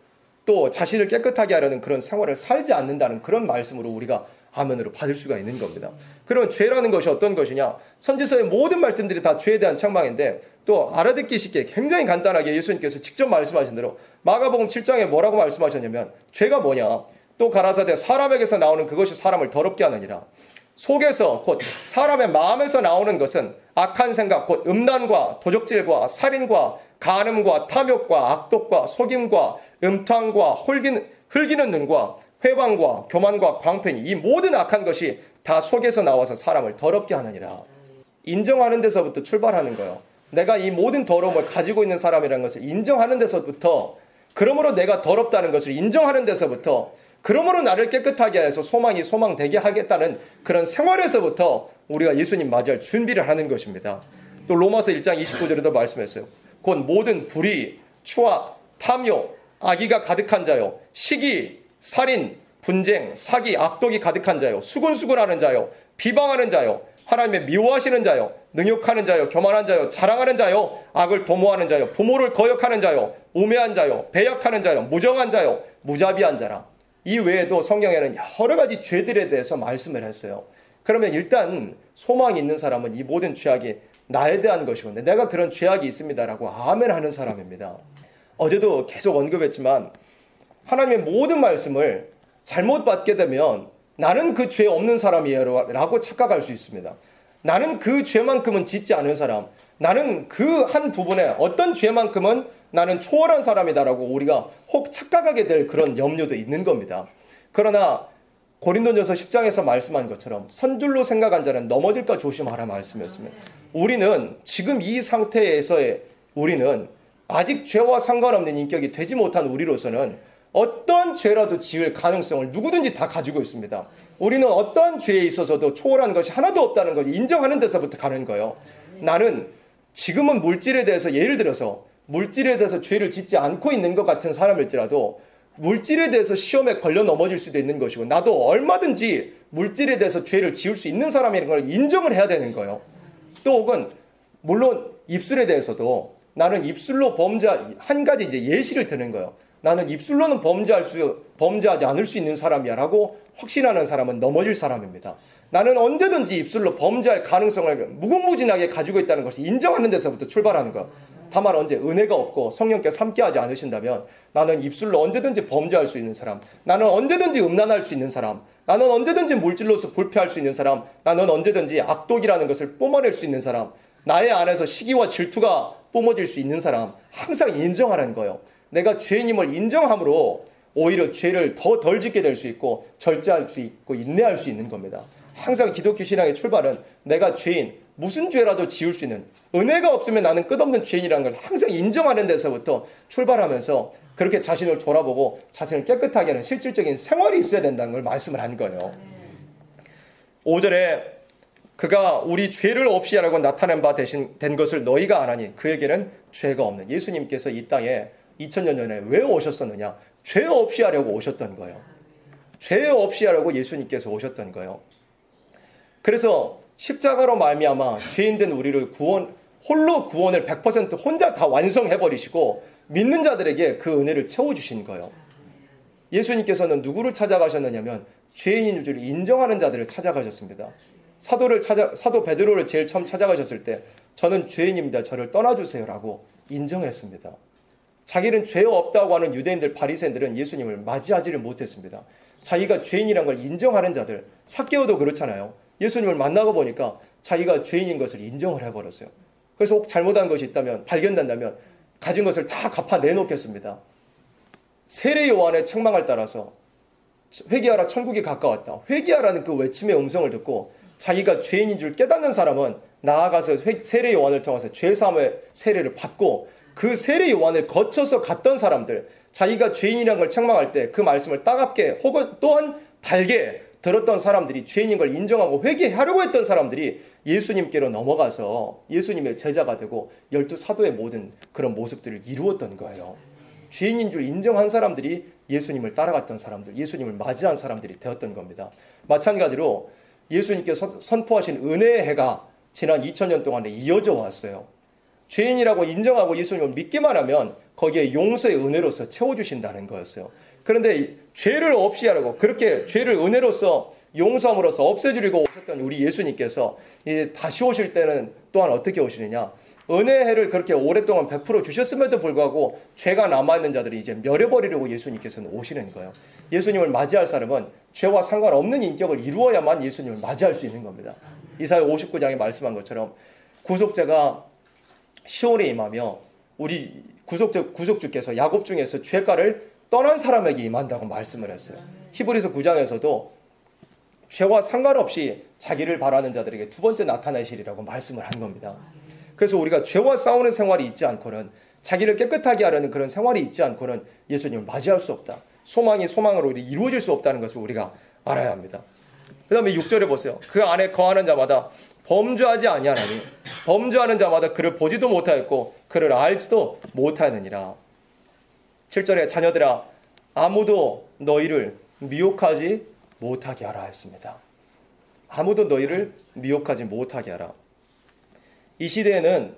또 자신을 깨끗하게 하려는 그런 생활을 살지 않는다는 그런 말씀으로 우리가 아멘으로 받을 수가 있는 겁니다. 그러면 죄라는 것이 어떤 것이냐? 선지서의 모든 말씀들이 다 죄에 대한 책망인데 또 알아듣기 쉽게 굉장히 간단하게 예수님께서 직접 말씀하신 대로 마가복음 칠 장에 뭐라고 말씀하셨냐면 죄가 뭐냐? 또 가라사대 사람에게서 나오는 그것이 사람을 더럽게 하느니라. 속에서 곧 사람의 마음에서 나오는 것은 악한 생각 곧 음란과 도적질과 살인과 간음과 탐욕과 악독과 속임과 음탕과 홀기는, 흘기는 눈과 회방과 교만과 광팬이 이 모든 악한 것이 다 속에서 나와서 사람을 더럽게 하느니라. 인정하는 데서부터 출발하는 거예요. 내가 이 모든 더러움을 가지고 있는 사람이라는 것을 인정하는 데서부터, 그러므로 내가 더럽다는 것을 인정하는 데서부터, 그러므로 나를 깨끗하게 해서 소망이 소망되게 하겠다는 그런 생활에서부터 우리가 예수님 맞이할 준비를 하는 것입니다. 또 로마서 일 장 이십구 절에도 말씀했어요. 곧 모든 불의, 추악, 탐욕, 악의가 가득한 자요, 시기, 살인, 분쟁, 사기, 악독이 가득한 자요, 수군수군하는 자요, 비방하는 자요, 하나님의 미워하시는 자요, 능욕하는 자요, 교만한 자요, 자랑하는 자요, 악을 도모하는 자요, 부모를 거역하는 자요, 우매한 자요, 배약하는 자요, 무정한 자요, 무자비한 자라. 이 외에도 성경에는 여러 가지 죄들에 대해서 말씀을 했어요. 그러면 일단 소망이 있는 사람은 이 모든 죄악이 나에 대한 것이고 내가 그런 죄악이 있습니다라고 아멘하는 사람입니다. 어제도 계속 언급했지만 하나님의 모든 말씀을 잘못 받게 되면 나는 그 죄 없는 사람이에요 라고 착각할 수 있습니다. 나는 그 죄만큼은 짓지 않은 사람, 나는 그 한 부분에 어떤 죄만큼은 나는 초월한 사람이다라고 우리가 혹 착각하게 될 그런 염려도 있는 겁니다. 그러나 고린도전서 십 장에서 말씀한 것처럼 선줄로 생각한 자는 넘어질까 조심하라 말씀이었습니다. 우리는 지금 이 상태에서의 우리는 아직 죄와 상관없는 인격이 되지 못한 우리로서는 어떤 죄라도 지을 가능성을 누구든지 다 가지고 있습니다. 우리는 어떤 죄에 있어서도 초월한 것이 하나도 없다는 것을 인정하는 데서부터 가는 거예요. 나는 지금은 물질에 대해서 예를 들어서 물질에 대해서 죄를 짓지 않고 있는 것 같은 사람일지라도 물질에 대해서 시험에 걸려 넘어질 수도 있는 것이고 나도 얼마든지 물질에 대해서 죄를 지을 수 있는 사람이라는 걸 인정을 해야 되는 거예요. 또 혹은 물론 입술에 대해서도 나는 입술로 범죄, 한 가지 이제 예시를 드는 거예요. 나는 입술로는 범죄할 수, 범죄하지 않을 수 있는 사람이야 라고 확신하는 사람은 넘어질 사람입니다. 나는 언제든지 입술로 범죄할 가능성을 무궁무진하게 가지고 있다는 것을 인정하는 데서부터 출발하는 거예요. 다만 언제 은혜가 없고 성령께서 함께하지 않으신다면 나는 입술로 언제든지 범죄할 수 있는 사람, 나는 언제든지 음란할 수 있는 사람, 나는 언제든지 물질로서 불쾌할 수 있는 사람, 나는 언제든지 악독이라는 것을 뿜어낼 수 있는 사람, 나의 안에서 시기와 질투가 뿜어질 수 있는 사람, 항상 인정하라는 거예요. 내가 죄인임을 인정함으로 오히려 죄를 더 덜 짓게 될 수 있고 절제할 수 있고 인내할 수 있는 겁니다. 항상 기독교 신앙의 출발은 내가 죄인, 무슨 죄라도 지을 수 있는, 은혜가 없으면 나는 끝없는 죄인이라는 걸 항상 인정하는 데서부터 출발하면서 그렇게 자신을 돌아보고 자신을 깨끗하게 하는 실질적인 생활이 있어야 된다는 걸 말씀을 한 거예요. 오 절에 그가 우리 죄를 없이 하라고 나타낸 바 대신 된 것을 너희가 안 하니 그에게는 죄가 없는. 예수님께서 이 땅에 이천 년 전에 왜 오셨었느냐? 죄 없이 하려고 오셨던 거예요. 죄 없이 하려고 예수님께서 오셨던 거예요. 그래서 십자가로 말미암아 죄인된 우리를 구원, 홀로 구원을 백 퍼센트 혼자 다 완성해버리시고 믿는 자들에게 그 은혜를 채워주신 거예요. 예수님께서는 누구를 찾아가셨느냐면 죄인인 줄 인정하는 자들을 찾아가셨습니다. 사도를 찾아, 사도 베드로를 제일 처음 찾아가셨을 때 저는 죄인입니다. 저를 떠나주세요라고 인정했습니다. 자기는 죄 없다고 하는 유대인들 바리새인들은 예수님을 맞이하지를 못했습니다. 자기가 죄인이란 걸 인정하는 자들, 삭개오도 그렇잖아요. 예수님을 만나고 보니까 자기가 죄인인 것을 인정을 해버렸어요. 그래서 혹 잘못한 것이 있다면, 발견된다면 가진 것을 다 갚아 내놓겠습니다. 세례 요한의 책망을 따라서 회개하라 천국이 가까웠다, 회개하라는 그 외침의 음성을 듣고 자기가 죄인인 줄 깨닫는 사람은 나아가서 세례 요한을 통해서 죄사함의 세례를 받고 그 세례 요한을 거쳐서 갔던 사람들, 자기가 죄인이라는 걸 책망할 때 그 말씀을 따갑게 혹은 또한 달게 들었던 사람들이, 죄인인 걸 인정하고 회개하려고 했던 사람들이 예수님께로 넘어가서 예수님의 제자가 되고 열두 사도의 모든 그런 모습들을 이루었던 거예요. 죄인인 줄 인정한 사람들이 예수님을 따라갔던 사람들, 예수님을 맞이한 사람들이 되었던 겁니다. 마찬가지로 예수님께서 선포하신 은혜의 해가 지난 이천 년 동안에 이어져 왔어요. 죄인이라고 인정하고 예수님을 믿기만 하면 거기에 용서의 은혜로서 채워주신다는 거였어요. 그런데 죄를 없이 하라고, 그렇게 죄를 은혜로서 용서함으로써 없애주려고 오셨던 우리 예수님께서 이제 다시 오실 때는 또한 어떻게 오시느냐, 은혜의 해를 그렇게 오랫동안 백 퍼센트 주셨음에도 불구하고 죄가 남아있는 자들이 이제 멸해버리려고 예수님께서는 오시는 거예요. 예수님을 맞이할 사람은 죄와 상관없는 인격을 이루어야만 예수님을 맞이할 수 있는 겁니다. 이사야 오십구 장에 말씀한 것처럼 구속자가 시온에 임하며 우리 구속주, 구속주께서 야곱 중에서 죄가를 떠난 사람에게 임한다고 말씀을 했어요. 히브리서 구 장에서도 죄와 상관없이 자기를 바라는 자들에게 두 번째 나타나시리라고 말씀을 한 겁니다. 그래서 우리가 죄와 싸우는 생활이 있지 않고는, 자기를 깨끗하게 하려는 그런 생활이 있지 않고는 예수님을 맞이할 수 없다, 소망이 소망으로 이루어질 수 없다는 것을 우리가 알아야 합니다. 그 다음에 육 절에 보세요. 그 안에 거하는 자마다 범죄하지 아니하나니 범죄하는 자마다 그를 보지도 못하였고 그를 알지도 못하느니라. 칠 절에 자녀들아 아무도 너희를 미혹하지 못하게 하라 했습니다. 아무도 너희를 미혹하지 못하게 하라. 이 시대에는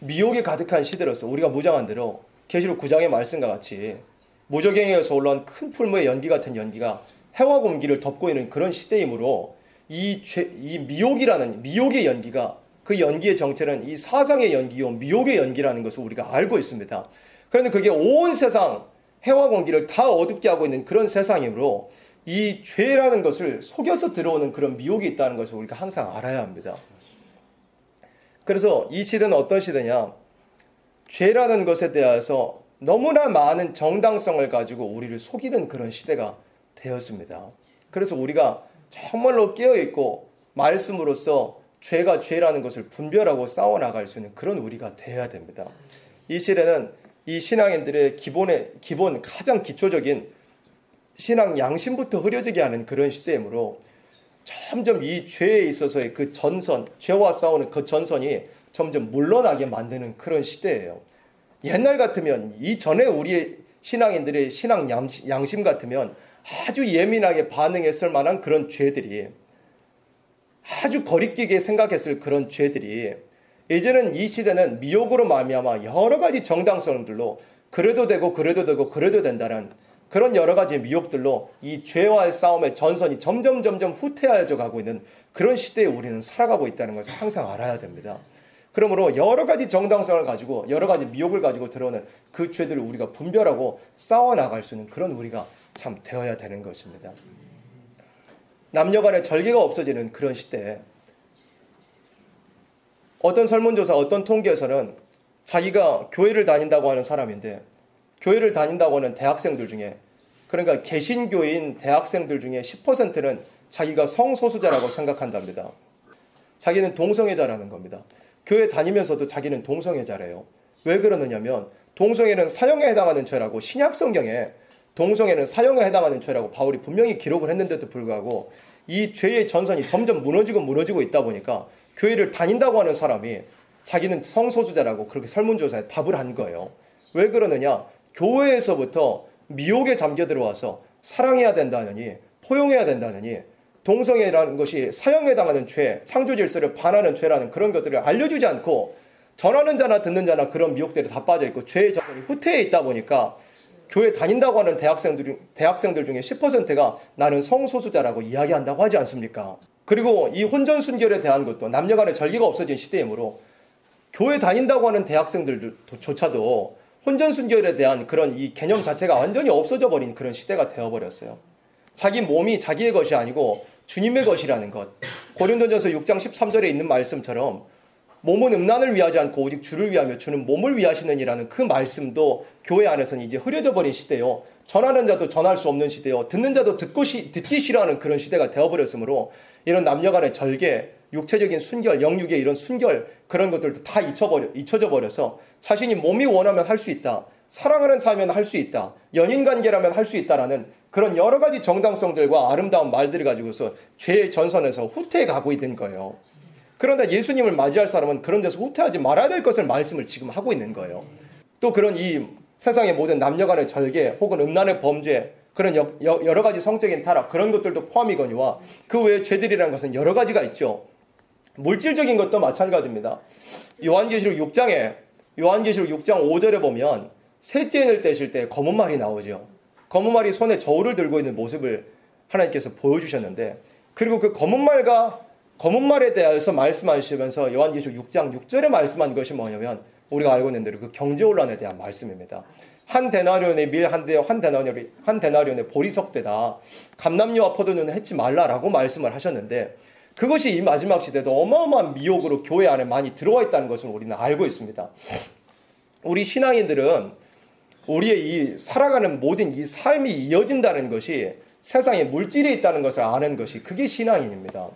미혹이 가득한 시대로서 우리가 무장한 대로 계시록 구 장의 말씀과 같이 무저갱에서 올라온 큰 풀무의 연기 같은 연기가 해와 공기를 덮고 있는 그런 시대이므로 이, 죄, 이 미혹이라는 미혹의 연기가, 그 연기의 정체는 이 사상의 연기요 미혹의 연기라는 것을 우리가 알고 있습니다. 그런데 그게 온 세상, 해와 공기를 다 어둡게 하고 있는 그런 세상이므로 이 죄라는 것을 속여서 들어오는 그런 미혹이 있다는 것을 우리가 항상 알아야 합니다. 그래서 이 시대는 어떤 시대냐, 죄라는 것에 대해서 너무나 많은 정당성을 가지고 우리를 속이는 그런 시대가 되었습니다. 그래서 우리가 정말로 깨어있고 말씀으로써 죄가 죄라는 것을 분별하고 싸워나갈 수 있는 그런 우리가 돼야 됩니다. 이 시대는 이 신앙인들의 기본의, 기본 가장 기초적인 신앙 양심부터 흐려지게 하는 그런 시대이므로 점점 이 죄에 있어서의 그 전선, 죄와 싸우는 그 전선이 점점 물러나게 만드는 그런 시대예요. 옛날 같으면, 이전에 우리의 신앙인들의 신앙 양심 같으면 아주 예민하게 반응했을 만한 그런 죄들이, 아주 거리끼게 생각했을 그런 죄들이 이제는, 이 시대는 미혹으로 말미암아 여러 가지 정당성들로 그래도 되고 그래도 되고 그래도 된다는 그런 여러 가지 미혹들로 이 죄와의 싸움의 전선이 점점 점점 후퇴해져 가고 있는 그런 시대에 우리는 살아가고 있다는 것을 항상 알아야 됩니다. 그러므로 여러 가지 정당성을 가지고 여러 가지 미혹을 가지고 들어오는 그 죄들을 우리가 분별하고 싸워나갈 수 있는 그런 우리가 참 되어야 되는 것입니다. 남녀간의 절개가 없어지는 그런 시대에 어떤 설문조사, 어떤 통계에서는 자기가 교회를 다닌다고 하는 사람인데, 교회를 다닌다고 하는 대학생들 중에, 그러니까 개신교인 대학생들 중에 십 퍼센트는 자기가 성소수자라고 생각한답니다. 자기는 동성애자라는 겁니다. 교회 다니면서도 자기는 동성애자래요. 왜 그러느냐면 동성애는 사형에 해당하는 죄라고, 신약성경에 동성애는 사형에 해당하는 죄라고 바울이 분명히 기록을 했는데도 불구하고 이 죄의 전선이 점점 무너지고 무너지고 있다 보니까 교회를 다닌다고 하는 사람이 자기는 성소수자라고 그렇게 설문조사에 답을 한 거예요. 왜 그러느냐, 교회에서부터 미혹에 잠겨 들어와서 사랑해야 된다느니 포용해야 된다느니 동성애라는 것이 사형에 해당하는 죄, 창조 질서를 반하는 죄라는 그런 것들을 알려주지 않고 전하는 자나 듣는 자나 그런 미혹들에 다 빠져있고 죄의 저절이 후퇴해 있다 보니까 교회 다닌다고 하는 대학생들, 대학생들 중에 십 퍼센트가 나는 성소수자라고 이야기한다고 하지 않습니까? 그리고 이 혼전순결에 대한 것도 남녀 간의 절기가 없어진 시대이므로 교회 다닌다고 하는 대학생들조차도 혼전순결에 대한 그런 이 개념 자체가 완전히 없어져 버린 그런 시대가 되어버렸어요. 자기 몸이 자기의 것이 아니고 주님의 것이라는 것. 고린도전서 육 장 십삼 절에 있는 말씀처럼 몸은 음란을 위하지 않고 오직 주를 위하며 주는 몸을 위하시느니라는 그 말씀도 교회 안에서는 이제 흐려져 버린 시대요. 전하는 자도 전할 수 없는 시대요. 듣는 자도 듣고 시, 듣기 싫어하는 그런 시대가 되어버렸으므로 이런 남녀 간의 절개, 육체적인 순결, 영육의 이런 순결 그런 것들도 다 잊혀버려, 잊혀져 버려서 자신이 몸이 원하면 할 수 있다. 사랑하는 사면 할 수 있다. 연인관계라면 할 수 있다라는 그런 여러 가지 정당성들과 아름다운 말들을 가지고서 죄의 전선에서 후퇴해가고 있는 거예요. 그런데 예수님을 맞이할 사람은 그런 데서 후퇴하지 말아야 될 것을 말씀을 지금 하고 있는 거예요. 또 그런 이 세상의 모든 남녀 간의 절개 혹은 음란의 범죄 그런 여, 여러 가지 성적인 타락 그런 것들도 포함이거니와 그 외에 죄들이라는 것은 여러 가지가 있죠. 물질적인 것도 마찬가지입니다. 요한계시록 육 장에 요한계시록 육 장 오 절에 보면 셋째 인을 떼실 때 검은 말이 나오죠. 검은 말이 손에 저울을 들고 있는 모습을 하나님께서 보여주셨는데 그리고 그 검은 말과 검은 말에 대해서 말씀하시면서 요한계시록 육 장 육 절에 말씀한 것이 뭐냐면 우리가 알고 있는 대로 그 경제혼란에 대한 말씀입니다. 한 데나리온의 밀 한 대, 한 데나리온의, 한 데나리온의 보리석대다. 감람류와 포도주는 해치 말라라고 말씀을 하셨는데 그것이 이 마지막 시대도 어마어마한 미혹으로 교회 안에 많이 들어와 있다는 것을 우리는 알고 있습니다. 우리 신앙인들은 우리의 이 살아가는 모든 이 삶이 이어진다는 것이 세상의 물질에 있다는 것을 아는 것이 그게 신앙인입니다.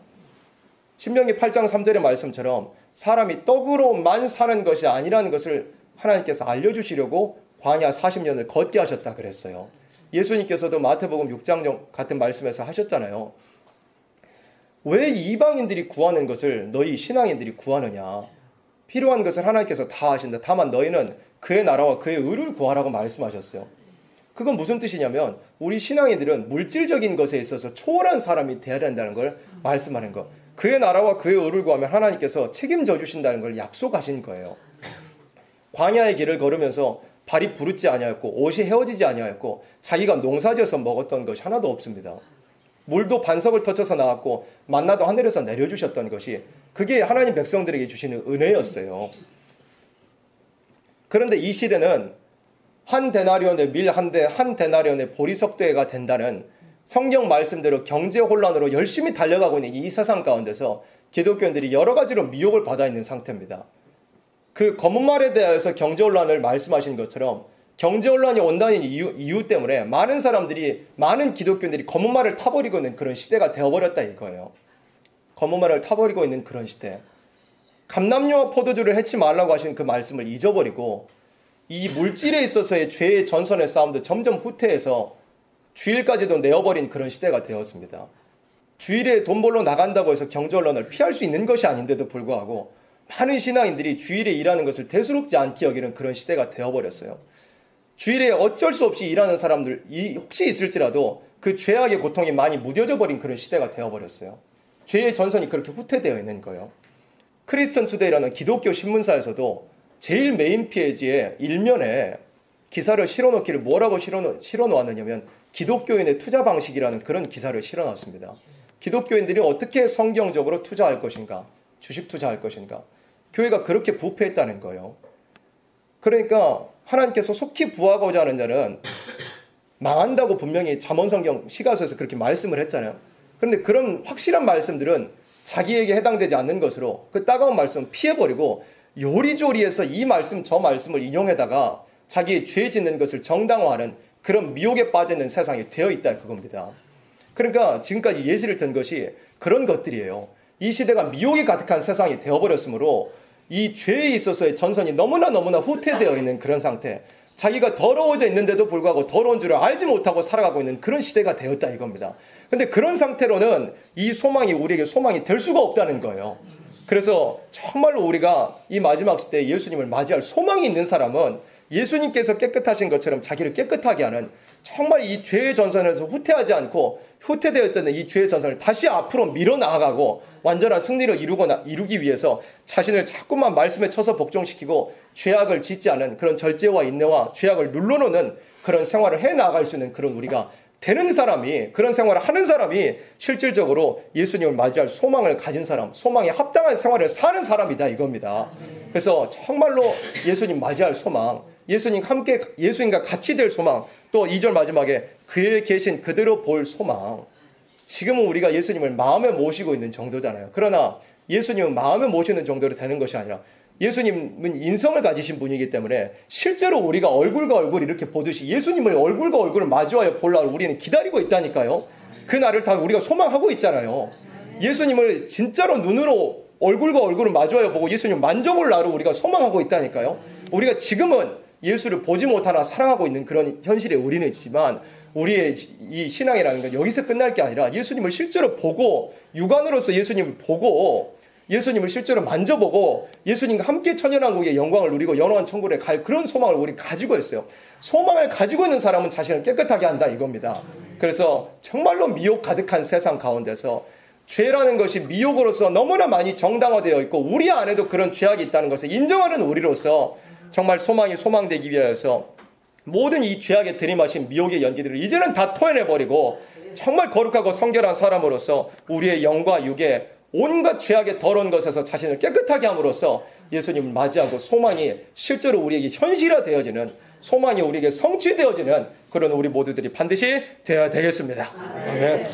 신명기 팔 장 삼 절의 말씀처럼 사람이 떡으로만 사는 것이 아니라는 것을 하나님께서 알려주시려고 광야 사십 년을 걷게 하셨다 그랬어요. 예수님께서도 마태복음 육 장 같은 말씀에서 하셨잖아요. 왜 이방인들이 구하는 것을 너희 신앙인들이 구하느냐. 필요한 것을 하나님께서 다 아신다. 다만 너희는 그의 나라와 그의 의를 구하라고 말씀하셨어요. 그건 무슨 뜻이냐면 우리 신앙인들은 물질적인 것에 있어서 초월한 사람이 되어야 한다는 걸 말씀하는 것. 그의 나라와 그의 의를 구하면 하나님께서 책임져 주신다는 걸 약속하신 거예요. 광야의 길을 걸으면서 발이 부르지 아니하였고 옷이 헤어지지 아니하였고 자기가 농사지어서 먹었던 것이 하나도 없습니다. 물도 반석을 터쳐서 나왔고 만나도 하늘에서 내려주셨던 것이 그게 하나님 백성들에게 주시는 은혜였어요. 그런데 이 시대는 한 데나리온의 밀 한 대, 한 데나리온의 보리석대가 된다는 성경 말씀대로 경제 혼란으로 열심히 달려가고 있는 이 세상 가운데서 기독교인들이 여러 가지로 미혹을 받아 있는 상태입니다. 그 검은 말에 대해서 경제 혼란을 말씀하신 것처럼 경제 혼란이 온다는 이유, 이유 때문에 많은 사람들이, 많은 기독교인들이 검은 말을 타버리고 있는 그런 시대가 되어버렸다 이거예요. 검은 말을 타버리고 있는 그런 시대. 감람류와 포도주를 해치 말라고 하신 그 말씀을 잊어버리고 이 물질에 있어서의 죄의 전선의 싸움도 점점 후퇴해서 주일까지도 내어버린 그런 시대가 되었습니다. 주일에 돈 벌러 나간다고 해서 경제혼란을 피할 수 있는 것이 아닌데도 불구하고 많은 신앙인들이 주일에 일하는 것을 대수롭지 않게 여기는 그런 시대가 되어버렸어요. 주일에 어쩔 수 없이 일하는 사람들 혹시 있을지라도 그 죄악의 고통이 많이 무뎌져 버린 그런 시대가 되어버렸어요. 죄의 전선이 그렇게 후퇴되어 있는 거예요. 크리스천 투데이라는 기독교 신문사에서도 제일 메인 페이지에 일면에 기사를 실어놓기를 뭐라고 실어놓, 실어놓았느냐면 기독교인의 투자 방식이라는 그런 기사를 실어놨습니다. 기독교인들이 어떻게 성경적으로 투자할 것인가, 주식 투자할 것인가. 교회가 그렇게 부패했다는 거예요. 그러니까 하나님께서 속히 부하고자 하는 자는 망한다고 분명히 잠언 성경 시가서에서 그렇게 말씀을 했잖아요. 그런데 그런 확실한 말씀들은 자기에게 해당되지 않는 것으로 그 따가운 말씀은 피해버리고 요리조리해서 이 말씀 저 말씀을 인용해다가 자기의 죄 짓는 것을 정당화하는 그런 미혹에 빠지는 세상이 되어 있다 그겁니다. 그러니까 지금까지 예시를 든 것이 그런 것들이에요. 이 시대가 미혹이 가득한 세상이 되어버렸으므로 이 죄에 있어서의 전선이 너무나 너무나 후퇴되어 있는 그런 상태. 자기가 더러워져 있는데도 불구하고 더러운 줄을 알지 못하고 살아가고 있는 그런 시대가 되었다 이겁니다. 근데 그런 상태로는 이 소망이 우리에게 소망이 될 수가 없다는 거예요. 그래서 정말로 우리가 이 마지막 시대에 예수님을 맞이할 소망이 있는 사람은 예수님께서 깨끗하신 것처럼 자기를 깨끗하게 하는, 정말 이 죄의 전선에서 후퇴하지 않고 후퇴되어 있던 이 죄의 전선을 다시 앞으로 밀어나가고 완전한 승리를 이루고 나, 이루기 위해서 자신을 자꾸만 말씀에 쳐서 복종시키고 죄악을 짓지 않은 그런 절제와 인내와 죄악을 눌러놓는 그런 생활을 해나갈 수 있는 그런 우리가 되는 사람이, 그런 생활을 하는 사람이 실질적으로 예수님을 맞이할 소망을 가진 사람, 소망에 합당한 생활을 사는 사람이다 이겁니다. 그래서 정말로 예수님 맞이할 소망, 예수님 함께, 예수님과 같이 될 소망, 또 이 절 마지막에 그에 계신 그대로 볼 소망. 지금은 우리가 예수님을 마음에 모시고 있는 정도잖아요. 그러나 예수님은 마음에 모시는 정도로 되는 것이 아니라 예수님은 인성을 가지신 분이기 때문에 실제로 우리가 얼굴과 얼굴 이렇게 보듯이 예수님을 얼굴과 얼굴을 마주하여 볼 날 우리는 기다리고 있다니까요. 그 날을 다 우리가 소망하고 있잖아요. 예수님을 진짜로 눈으로 얼굴과 얼굴을 마주하여 보고 예수님을 만져볼 날을 우리가 소망하고 있다니까요. 우리가 지금은 예수를 보지 못하나 사랑하고 있는 그런 현실에 우리는 있지만, 우리의 이 신앙이라는 건 여기서 끝날 게 아니라 예수님을 실제로 보고, 육안으로서 예수님을 보고 예수님을 실제로 만져보고 예수님과 함께 천연왕국의 영광을 누리고 영원한 천국에 갈 그런 소망을 우리 가지고 있어요. 소망을 가지고 있는 사람은 자신을 깨끗하게 한다 이겁니다. 그래서 정말로 미혹 가득한 세상 가운데서 죄라는 것이 미혹으로서 너무나 많이 정당화되어 있고 우리 안에도 그런 죄악이 있다는 것을 인정하는 우리로서 정말 소망이 소망되기 위해서 모든 이 죄악에 들이마신 미혹의 연기들을 이제는 다 토해내버리고 정말 거룩하고 성결한 사람으로서 우리의 영과 육에 온갖 죄악의 더러운 것에서 자신을 깨끗하게 함으로써 예수님을 맞이하고 소망이 실제로 우리에게 현실화되어지는, 소망이 우리에게 성취되어지는 그런 우리 모두들이 반드시 되어야 되겠습니다. 아멘.